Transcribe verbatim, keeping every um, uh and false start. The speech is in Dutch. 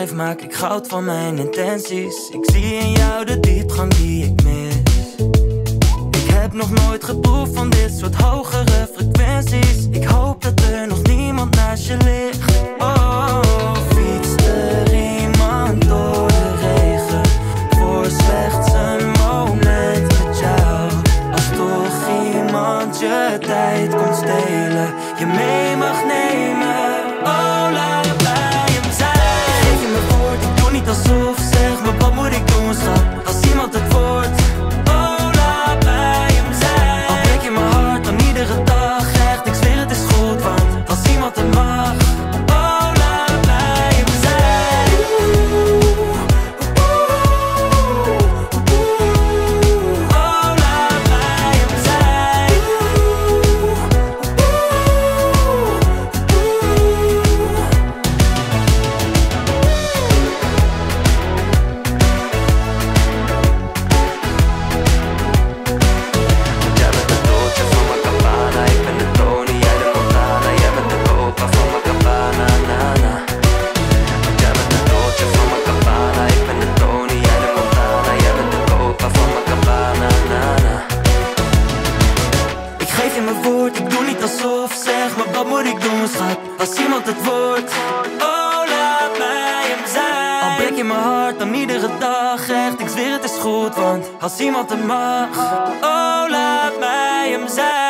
geef maak ik goud van mijn intenties. Ik zie in jou de diepgang die ik mis. Ik heb nog nooit geproefd van dit soort hogere frequenties. Ik hoop dat er nog niemand naast je ligt. Oh, fiets de riem aan door de regen voor slechts een moment met jou. Als toch iemand je tijd kon stelen, je mee mag nemen. Oh, laat het bij hem zijn. Geef je me woord, ik doe niet alsof. Zeg me wat moet ik doen, schat, als iemand het woord. Oh, laat bij hem zijn. Al breek je mijn hart aan iedere dag. Echt, ik zweer het is goed, want als iemand het mag. Oh, laat bij hem zijn. Oh, laat bij hem zijn. Als iemand hem mag, oh laat mij hem zijn.